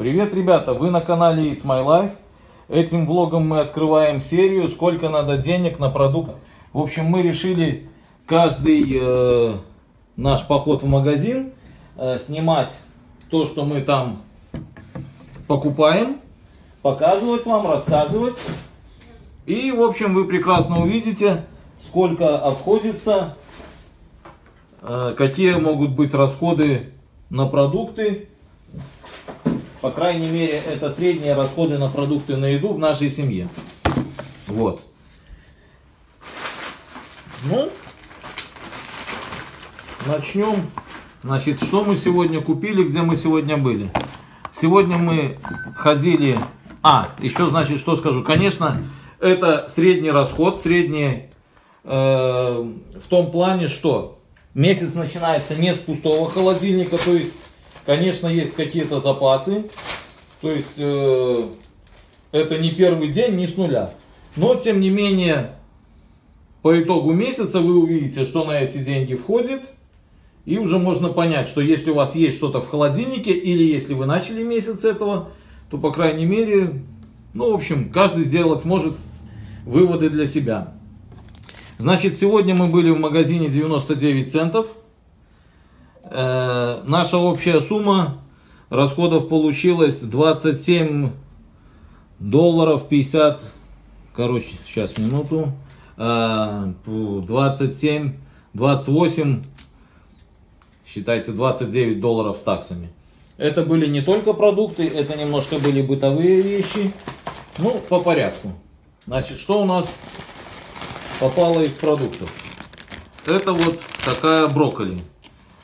Привет, ребята! Вы на канале It's My Life. Этим влогом мы открываем серию «Сколько надо денег на продукты». В общем, мы решили каждый наш поход в магазин снимать то, что мы там покупаем, показывать вам, рассказывать. И, в общем, вы прекрасно увидите, сколько обходится, какие могут быть расходы на продукты. По крайней мере, это средние расходы на продукты на еду в нашей семье. Вот. Ну, начнем. Значит, что мы сегодня купили, где мы сегодня были. Сегодня мы ходили... еще, значит, что скажу. Конечно, это средний расход, средний в том плане, что месяц начинается не с пустого холодильника, то есть, конечно, есть какие-то запасы, то есть это не первый день, не с нуля. Но, тем не менее, по итогу месяца вы увидите, что на эти деньги входит. И уже можно понять, что если у вас есть что-то в холодильнике, или если вы начали месяц с этого, то, по крайней мере, ну, в общем, каждый сделать может выводы для себя. Значит, сегодня мы были в магазине 99 центов. Наша общая сумма расходов получилась 27 долларов 50, короче, сейчас, минуту, 27, 28, считайте, 29 долларов с таксами. Это были не только продукты, это немножко были бытовые вещи. Ну, по порядку. Значит, что у нас попало из продуктов? Это вот такая брокколи.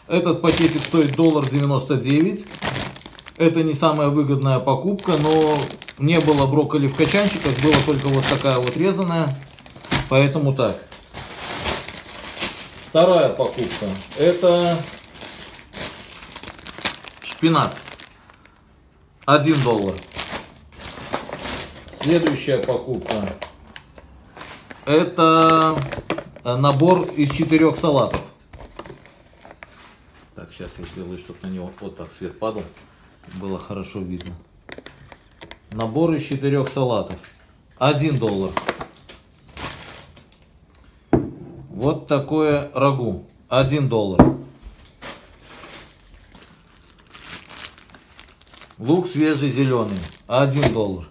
Этот пакетик стоит $1.99. Это не самая выгодная покупка, но не было брокколи в качанчиках, была только вот такая вот резаная. Поэтому так. Вторая покупка. Это шпинат. $1. Следующая покупка. Это набор из 4 салатов. Так, сейчас я сделаю, чтобы на него вот так свет падал, было хорошо видно. Набор из 4 салатов. $1. Вот такое рагу. $1. Лук свежий зеленый. $1.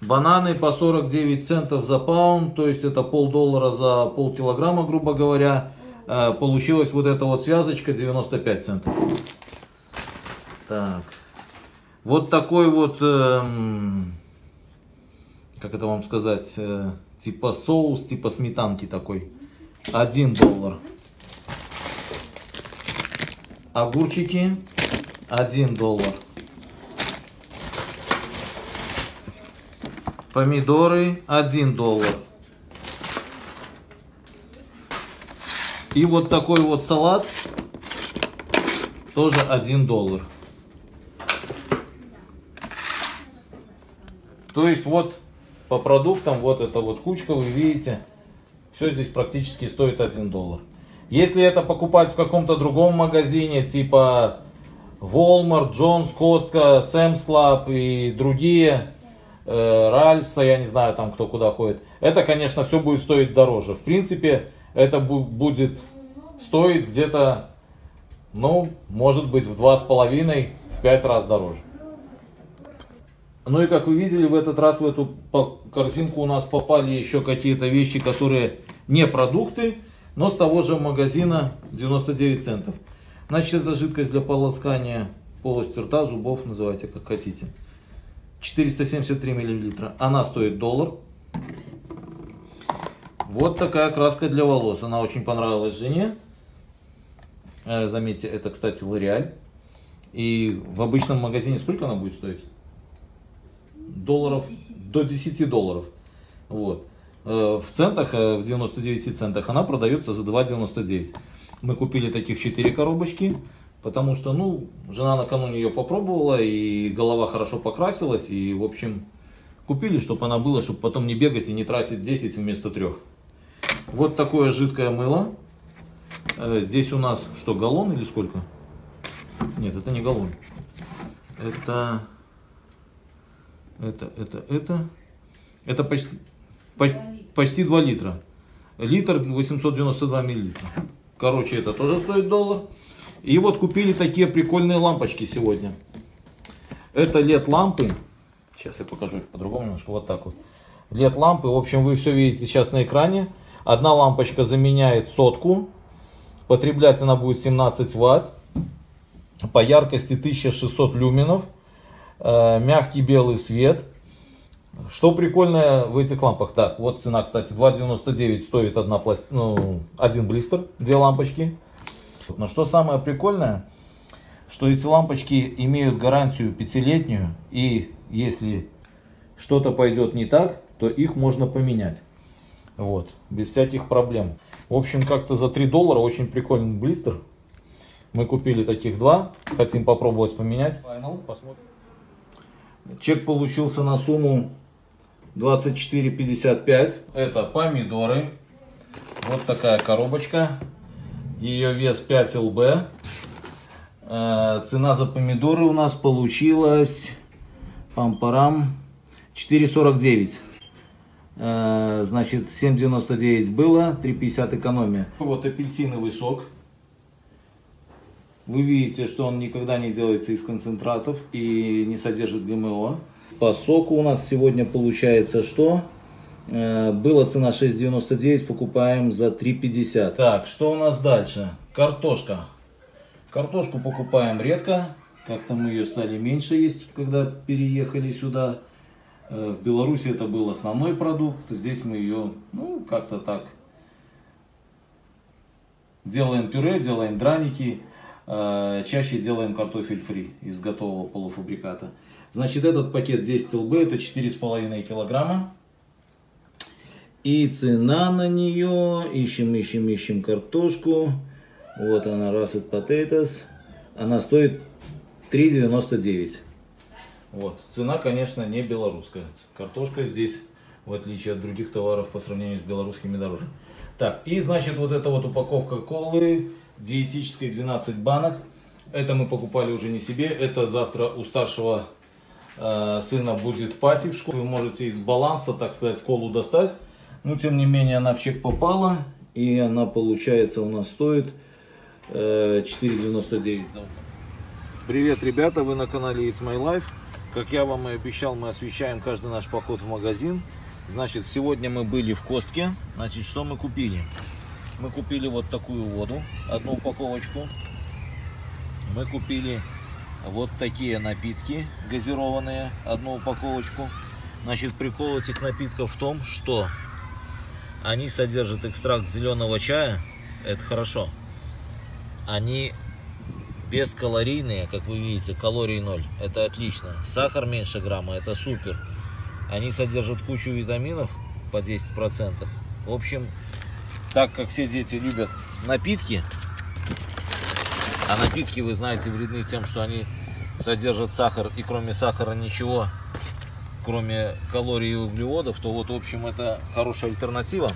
Бананы по 49 центов за паунд, то есть это $0.5 за полкилограмма, грубо говоря. Получилась вот эта вот связочка 95 центов. Так. Вот такой вот, как это вам сказать, типа соус, типа сметанки такой. $1. Огурчики. $1. Помидоры $1. И вот такой вот салат тоже $1. То есть вот по продуктам вот эта вот кучка, вы видите, все здесь практически стоит $1. Если это покупать в каком-то другом магазине, типа Walmart, Jones', Costco, Sam's Club и другие, Ральфса, я не знаю, там кто куда ходит. Это, конечно, все будет стоить дороже. В принципе, это будет стоить где-то, ну, может быть, в 2,5-5 раз дороже. Ну и как вы видели, в этот раз в эту корзинку у нас попали еще какие-то вещи, которые не продукты, но с того же магазина 99 центов. Значит, это жидкость для полоскания полости рта, зубов, называйте как хотите. 473 миллилитра. Она стоит $1. Вот такая краска для волос. Она очень понравилась жене. Заметьте, это, кстати, L'Oreal. И в обычном магазине сколько она будет стоить? До $10. Вот. В центах, в 99 центах, она продается за $2.99. Мы купили таких 4 коробочки. Потому что, ну, жена накануне ее попробовала, и голова хорошо покрасилась, и, в общем, купили, чтобы она была, чтобы потом не бегать и не тратить 10 вместо 3. Вот такое жидкое мыло. Здесь у нас, что, галлон или сколько? Нет, это не галлон. Это почти 2 литра. Литр 892 миллилитра. Короче, это тоже стоит $1. И вот купили такие прикольные лампочки сегодня. Это LED-лампы. Сейчас я покажу их по-другому немножко. Вот так вот. LED-лампы. В общем, вы все видите сейчас на экране. Одна лампочка заменяет 100. Потреблять она будет 17 Вт. По яркости 1600 люминов. Мягкий белый свет. Что прикольное в этих лампах? Так, вот цена, кстати, 2,99 стоит один блистер, две лампочки. Но что самое прикольное, что эти лампочки имеют гарантию 5-летнюю, и если что-то пойдет не так, то их можно поменять. Вот, без всяких проблем. В общем, как-то за $3 очень прикольный блистер. Мы купили таких 2, хотим попробовать поменять. Чек получился на сумму 24,55. Это помидоры. Вот такая коробочка. Ее вес 5 лб. Цена за помидоры у нас получилась пам-парам 4,49. Значит, 7,99 было, 3,50 экономия. Вот апельсиновый сок. Вы видите, что он никогда не делается из концентратов и не содержит ГМО. По соку у нас сегодня получается, что была цена 6,99, покупаем за 3,50. Так, что у нас дальше? Картошка. Картошку покупаем редко. Как-то мы ее стали меньше есть, когда переехали сюда. В Беларуси это был основной продукт. Здесь мы ее, ну, как-то так делаем пюре, делаем драники. Чаще делаем картофель фри из готового полуфабриката. Значит, этот пакет 10 лб, это 4,5 килограмма. И цена на нее, ищем картошку. Вот она, Russet potatoes. Она стоит 3,99. Вот, цена, конечно, не белорусская. Картошка здесь, в отличие от других товаров, по сравнению с белорусскими, дороже. Так, и значит, вот эта вот упаковка колы диетической 12 банок. Это мы покупали уже не себе. Это завтра у старшего сына будет пати в школе. Вы можете из баланса, так сказать, колу достать. Но тем не менее она в чек попала. И она получается у нас стоит 4,99. Привет, ребята! Вы на канале It's My Life. Как я вам и обещал, мы освещаем каждый наш поход в магазин. Значит, сегодня мы были в Costco. Значит, что мы купили? Мы купили вот такую воду, одну упаковочку. Мы купили вот такие напитки газированные, одну упаковочку. Значит, прикол этих напитков в том, что они содержат экстракт зеленого чая. Это хорошо. Они бескалорийные, как вы видите, калорий 0. Это отлично. Сахар меньше грамма, это супер. Они содержат кучу витаминов по 10%. В общем, так как все дети любят напитки, а напитки, вы знаете, вредны тем, что они содержат сахар, и кроме сахара ничего, кроме калорий и углеводов, то вот, в общем, это хорошая альтернатива.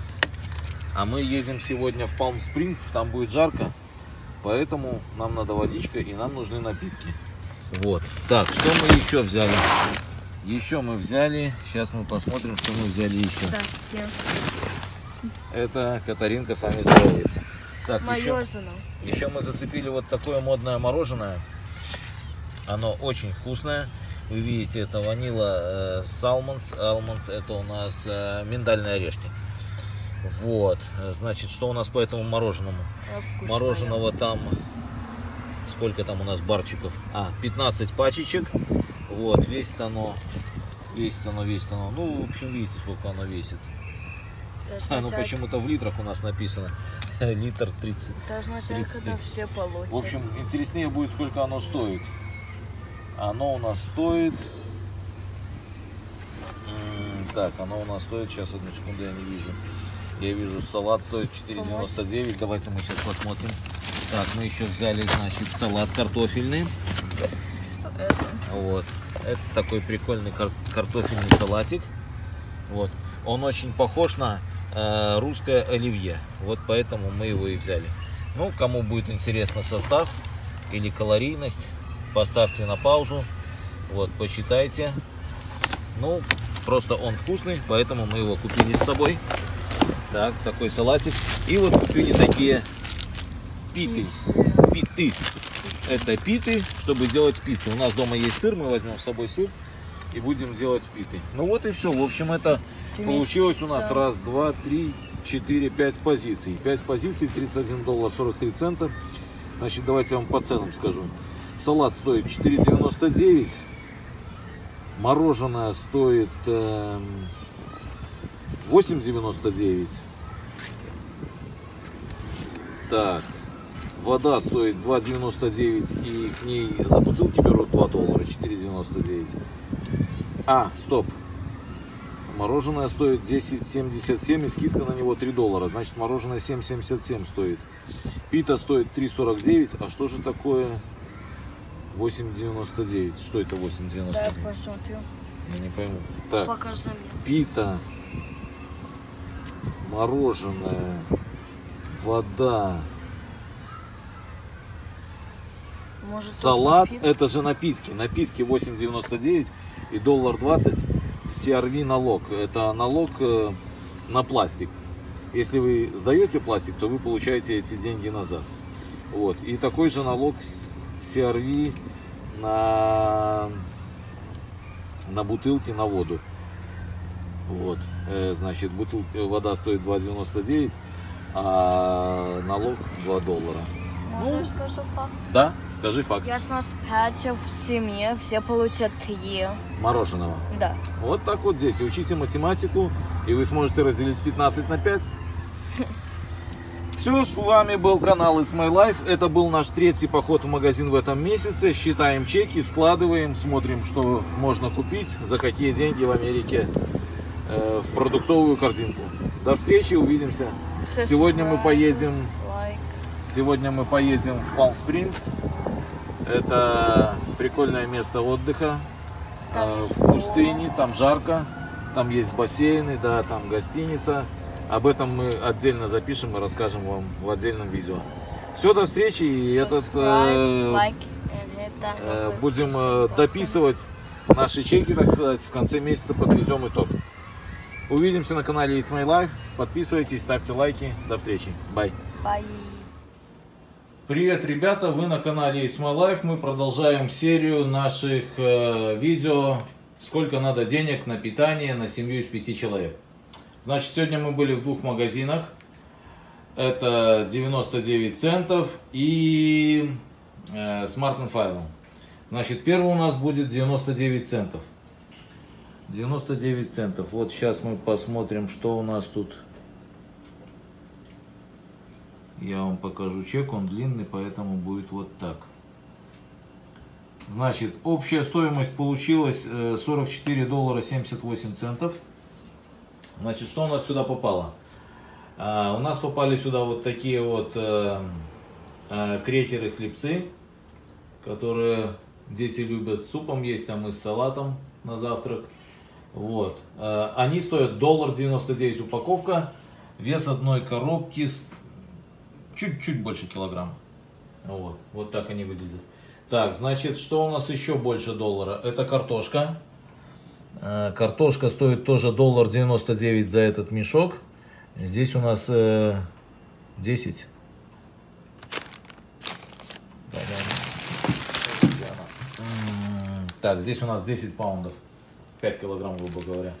А мы едем сегодня в Palm Springs, там будет жарко, поэтому нам надо водичка и нам нужны напитки. Вот. Так, что мы еще взяли? Еще мы взяли, сейчас мы посмотрим, что мы взяли еще. Это Катаринка с вами здоровается. Так, еще мы зацепили вот такое модное мороженое. Оно очень вкусное. Вы видите, это ванила салмонс. Алмонс, это у нас миндальные орешки. Вот. Значит, что у нас по этому мороженому? Вкусное. Мороженого там... Сколько там у нас барчиков? 15 пачечек. Вот, весит оно. Ну, в общем, видите, сколько оно весит. Ну почему-то в литрах у нас написано литр 30. Должно быть, когда все получат. В общем, интереснее будет, сколько оно стоит. Оно у нас стоит. Так, оно у нас стоит. Сейчас, одну секунду, я не вижу. Я вижу, салат стоит 4,99. Давайте мы сейчас посмотрим. Так, мы еще взяли, значит, салат картофельный. Что это? Вот. Это такой прикольный картофельный салатик. Вот. Он очень похож на русское оливье. Вот поэтому мы его и взяли. Ну, кому будет интересно состав, или калорийность, поставьте на паузу, вот, посчитайте. Ну, просто он вкусный, поэтому мы его купили с собой. Так, такой салатик. И вот купили такие питы. Питы. Это питы, чтобы делать пиццы. У нас дома есть сыр, мы возьмем с собой сыр и будем делать питы. Ну вот и все. В общем, это получилось у нас раз, два, три, четыре, пять позиций. 5 позиций, $31.43. Значит, давайте я вам по ценам скажу. Салат стоит $4.99. Мороженое стоит $8.99. Так, вода стоит $2.99, и к ней за бутылки берут $2, $4.99. А, стоп. Мороженое стоит $10.77, и скидка на него $3. Значит, мороженое $7.77 стоит. Пита стоит $3.49. А что же такое? $8.99. Что это 8.99? Да, я не пойму. Так, покажи мне. Пита, мороженое, вода, может, салат. Это же напитки. Напитки $8.99 и $1.20 CRV налог. Это налог на пластик. Если вы сдаете пластик, то вы получаете эти деньги назад. Вот. И такой же налог CRV на бутылки, на воду. Вот, значит, вода стоит $2.99, а налог $2. Можно я скажу факт? Да, скажи факт. Я, у нас 5 в семье, все получат 3. Мороженого? Да. Вот так вот, дети, учите математику, и вы сможете разделить 15 на 5. Все, с вами был канал It's My Life. Это был наш 3-й поход в магазин в этом месяце. Считаем чеки, складываем, смотрим, что можно купить, за какие деньги в Америке, в продуктовую корзинку. До встречи, увидимся. Сегодня мы поедем в Palm Springs. Это прикольное место отдыха. В пустыне, там жарко, там есть бассейны, да, там гостиница. Об этом мы отдельно запишем и расскажем вам в отдельном видео. Все, до встречи. И этот будем дописывать наши чеки, так сказать, в конце месяца подведем итог. Увидимся на канале It's My Life. Подписывайтесь, ставьте лайки. До встречи. Bye. Bye. Привет, ребята, вы на канале It's My Life. Мы продолжаем серию наших видео. Сколько надо денег на питание на семью из 5 человек. Значит, сегодня мы были в 2 магазинах. Это 99 центов и Smart & Final. Значит, первый у нас будет 99 центов. 99 центов. Вот сейчас мы посмотрим, что у нас тут. Я вам покажу чек, он длинный, поэтому будет вот так. Значит, общая стоимость получилась $44.78. Значит, что у нас сюда попало? У нас попали сюда вот такие вот крекеры, хлебцы, которые дети любят с супом есть, а мы с салатом на завтрак. Вот. Они стоят $1.99 упаковка, вес одной коробки чуть-чуть больше килограмма. Вот. Вот так они выглядят. Так, значит, что у нас еще больше $1? Это картошка. Картошка стоит тоже $1.99 за этот мешок. Здесь у нас 10. Так, здесь у нас 10 паундов. 5 килограмм, грубо говоря.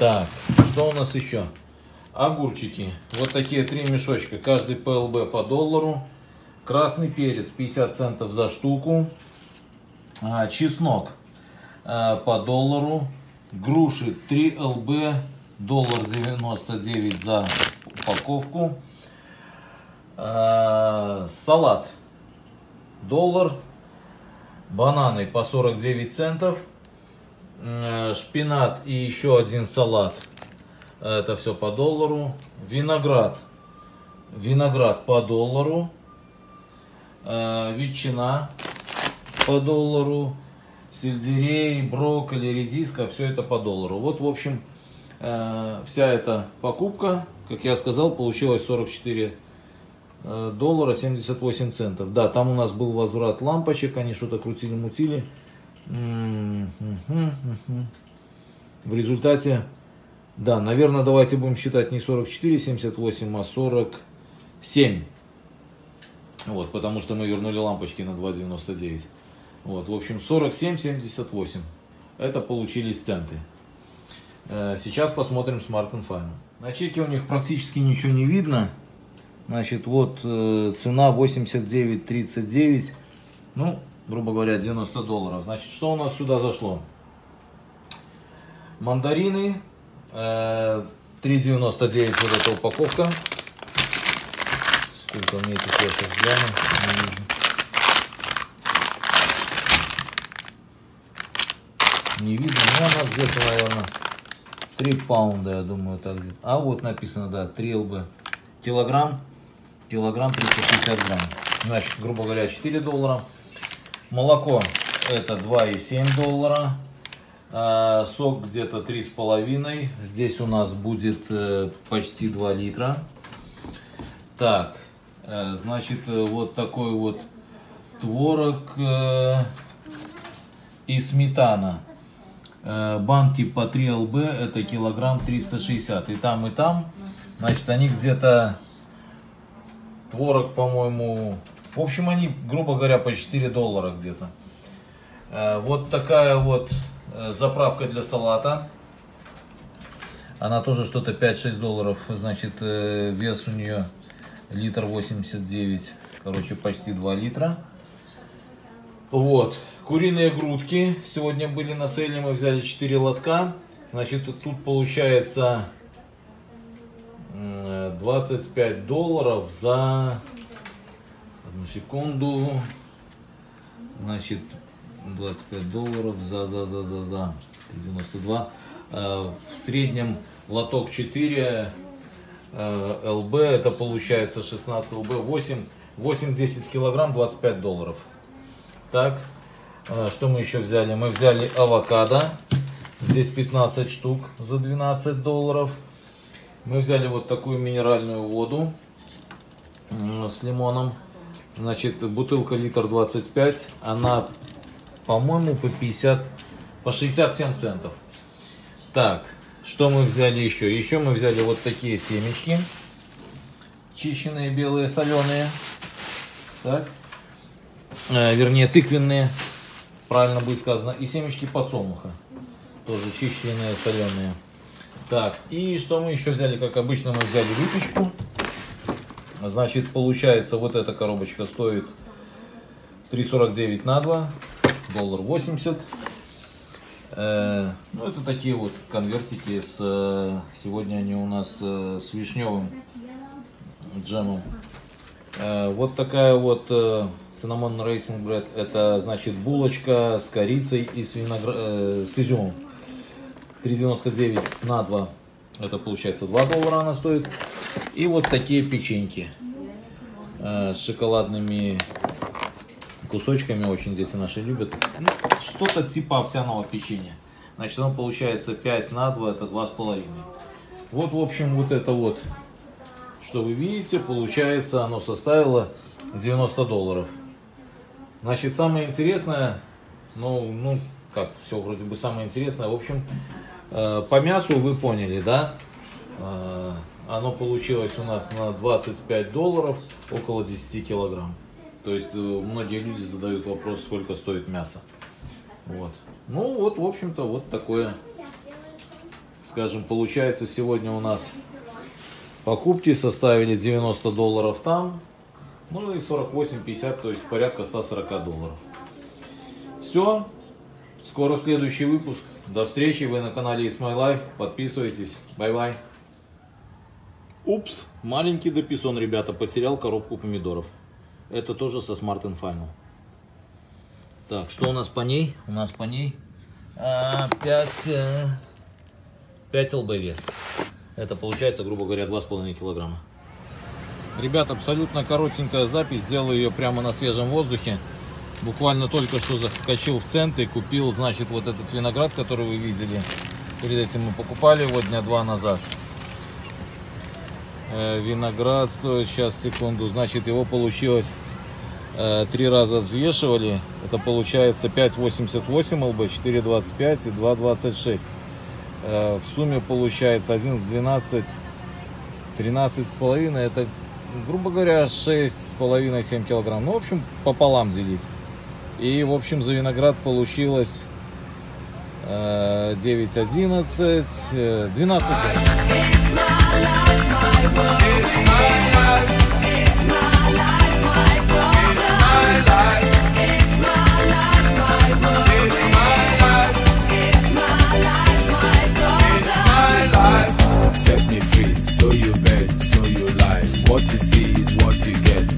Так, что у нас еще? Огурчики. Вот такие 3 мешочка. Каждый ПЛБ по $1. Красный перец 50 центов за штуку. Чеснок по $1, груши 3 ЛБ, $1.99 за упаковку, салат $1, бананы по 49 центов, шпинат и еще один салат, это все по $1, виноград по $1, ветчина по $1, сельдерей, брокколи, редиска, все это по $1. Вот, в общем, вся эта покупка, как я сказал, получилась 44 доллара 78 центов. Да, там у нас был возврат лампочек, они что-то крутили-мутили. В результате, да, наверное, давайте будем считать не 44,78, а 47. Вот, потому что мы вернули лампочки на 2,99. Вот, в общем, 47,78. Это получились центы. Сейчас посмотрим Smart & Final. На чеке у них практически ничего не видно. Значит, вот цена 89,39. Ну, грубо говоря, 90 долларов. Значит, что у нас сюда зашло? Мандарины. 3,99 вот эта упаковка. Сколько мне этих, я сейчас гляну. Не видно, но она где-то, наверное, 3 паунда, я думаю, так где-то. А вот написано, да, 3 лб. Килограмм 350 грамм. Значит, грубо говоря, 4 доллара. Молоко это 2,7 доллара. Сок где-то 3,5. Здесь у нас будет почти 2 литра. Так, значит, вот такой вот творог и сметана. Банки по 3 лб, это килограмм 360. И там, и там. Значит, они где-то... Творог, по-моему... В общем, они, грубо говоря, по 4 доллара где-то. Вот такая вот заправка для салата. Она тоже что-то 5-6 долларов. Значит, вес у нее литр 89. Короче, почти 2 литра. Вот. Куриные грудки. Сегодня были на сейле, мы взяли 4 лотка. Значит, тут получается... 25 долларов за одну секунду. Значит, 25 долларов за 92. В среднем лоток 4 лб, это получается 16 лб, 8-10 килограмм, 25 долларов. Так, что мы еще взяли? Мы взяли авокадо, здесь 15 штук за 12 долларов. Мы взяли вот такую минеральную воду с лимоном. Значит, бутылка литр 25. Она, по-моему, по 67 центов. Так, что мы взяли еще? Еще мы взяли вот такие семечки. Чищенные, белые, соленые. Так. Вернее, тыквенные. Правильно будет сказано. И семечки подсолнуха. Тоже чищенные, соленые. Так, и что мы еще взяли? Как обычно, мы взяли выпечку. Значит, получается, вот эта коробочка стоит 3,49 на 2, $1.80. Ну, это такие вот конвертики. Сегодня они у нас с вишневым джемом. Вот такая вот Cinnamon Raisin Bread. Это, значит, булочка с корицей и с изюмом. 3,99 на 2, это получается 2 доллара она стоит. И вот такие печеньки с шоколадными кусочками, очень дети наши любят. Ну, что-то типа овсяного печенья. Значит, оно получается 5 на 2, это 2,5. Вот, в общем, вот это вот, что вы видите, получается, оно составило 90 долларов. Значит, самое интересное, ну как, все вроде бы самое интересное, в общем... По мясу вы поняли, да? Оно получилось у нас на 25 долларов, около 10 килограмм. То есть многие люди задают вопрос, сколько стоит мясо. Вот. Ну вот, в общем-то, вот такое, скажем, получается сегодня у нас покупки составили 90 долларов там, ну и 48,50, то есть порядка 140 долларов. Все, скоро следующий выпуск. До встречи, вы на канале It's My Life, подписывайтесь, бай-бай. Упс, маленький дописон, ребята, потерял коробку помидоров. Это тоже со Smart & Final. Так, что у нас по ней? У нас по ней 5 лб вес. Это получается, грубо говоря, 2,5 килограмма. Ребят, абсолютно коротенькая запись, делаю ее прямо на свежем воздухе. Буквально только что заскочил в центр и купил, значит, вот этот виноград, который вы видели. Перед этим мы покупали его дня 2 назад. Виноград стоит сейчас, секунду, значит, его получилось 3 раза взвешивали, это получается 5,88 лб, 4,25 и 2,26. В сумме получается 11,12, 13,5, это, грубо говоря, 6,5-7 килограмм. Ну, в общем, пополам делить. И, в общем, за виноград получилось 9,11, 12.